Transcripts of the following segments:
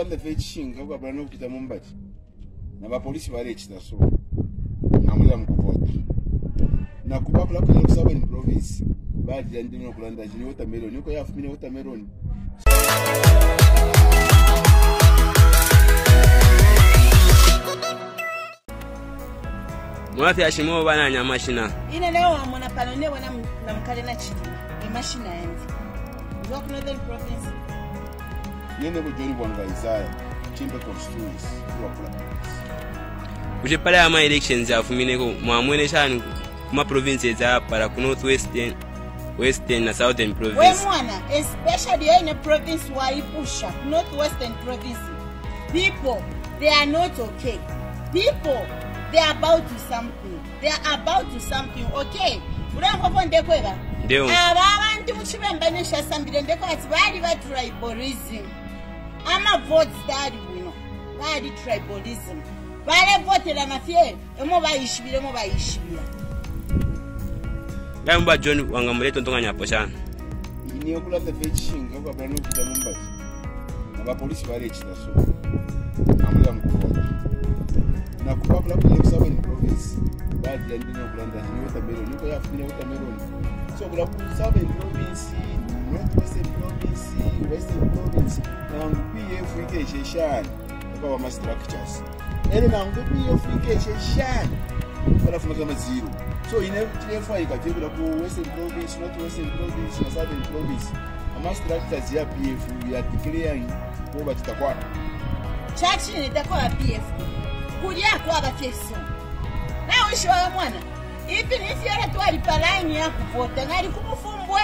The fetching of Brano to the Mumbai. Never police by H. That's all. Namulam Kupot. Nakuba Black and Southern Province. Bad and Dino Granda, you know, watermelon. You can have me watermelon. What I should move on your machine. In an hour, I'm on a panel when I'm Kalinachi, a machine and Rock Northern Province. Kuje para ama elections ya fumineko mwamwene shanu kuma provinces za para ku northwestern, western na southern province. We mwana especially in a province waipusha northwestern province. People they are not okay. People they are about to something. They are about to something. Okay. Unakopo ndekweba. Ndio. Abantu chibemba nisha sambide ndeko atibali ba tribalism. Ama votes dadi wino badi tribalism bale vote la mafie emo bayishibira emo bayishibira Gamba John wangamuleto ntonganya pochana ni okula the fetching ngaba bano kuta Mumbai aba police bale chita so amula mkubwa na kupapla kwa seven province badi ndino kulanda ni watermelon niko ya fina watermelon so kula seven province northwestern province western province my structures. So in every for you can western province, northwestern province, southern province. Our structures here PF we are declaring over to Takwa. Church in Takwa PF. Kudia kwa bafeso. Na ushoa mwana. Even if you are to alipaline ya kuvote na likufumbwe.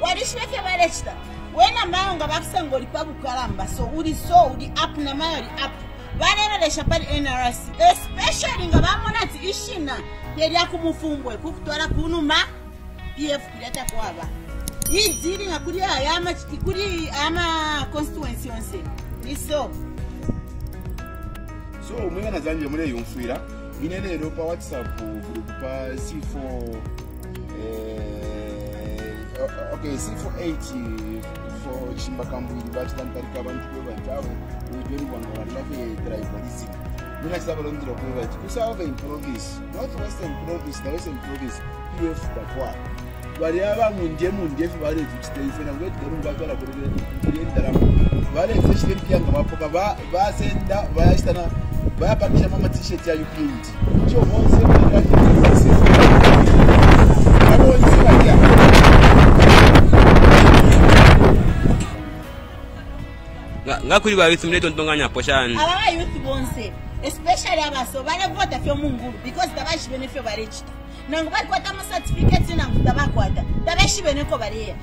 Walishweke malechta. When a man got absent, go to Kalamba, so Udi saw the up Namari up. Whatever the shepherd NRC, especially in Gabamona Ishina, Yakumu Fumbo, Kuktora Kunuma, PF Kuleta Kuava. He's dealing a Kuria Yama Kikuri Ama constituency. So, when I send your money, you feel in any Europa WhatsApp, C4, okay, C480. For Chimbakambu, Bajdan, Tarikaban, Kubantavu, we don't want to have a drive for this. We like Sabalon to the Kuwait. We serve in province, northwestern province, the western province, PF Takwa. Whatever Munjemu, Jeff Valley, which they fell away, the room battle of the Indian Valley, especially Pianga, Papa, Vasenda, Vastana, Vapa, Chamama Tisha, you paint. So, one simple ngakuri ba youth mleto ntonganya poshana aba youth bonse especially abaso bale vote fe mungulu because dabashi benefit barechita nangu bakwata ma certificate nangu dabakwata dabashi beneko bariya